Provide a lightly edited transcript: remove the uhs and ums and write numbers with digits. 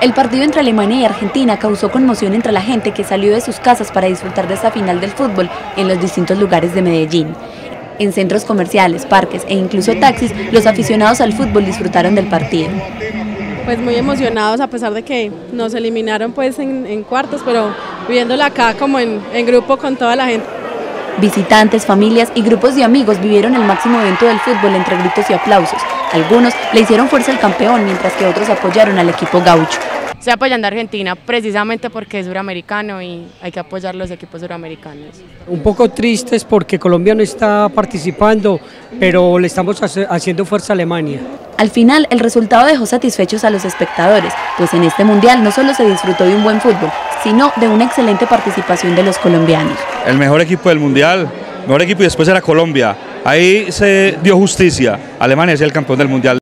El partido entre Alemania y Argentina causó conmoción entre la gente que salió de sus casas para disfrutar de esta final del fútbol en los distintos lugares de Medellín. En centros comerciales, parques e incluso taxis, los aficionados al fútbol disfrutaron del partido. Pues muy emocionados, a pesar de que nos eliminaron pues en cuartos, pero viéndola acá como en grupo con toda la gente. Visitantes, familias y grupos de amigos vivieron el máximo evento del fútbol entre gritos y aplausos. Algunos le hicieron fuerza al campeón, mientras que otros apoyaron al equipo gaucho. Estoy apoyando a Argentina precisamente porque es suramericano y hay que apoyar los equipos suramericanos. Un poco tristes porque Colombia no está participando, pero le estamos haciendo fuerza a Alemania. Al final, el resultado dejó satisfechos a los espectadores, pues en este mundial no solo se disfrutó de un buen fútbol, sino de una excelente participación de los colombianos. El mejor equipo del mundial, mejor equipo, y después era Colombia. Ahí se dio justicia. Alemania es el campeón del mundial.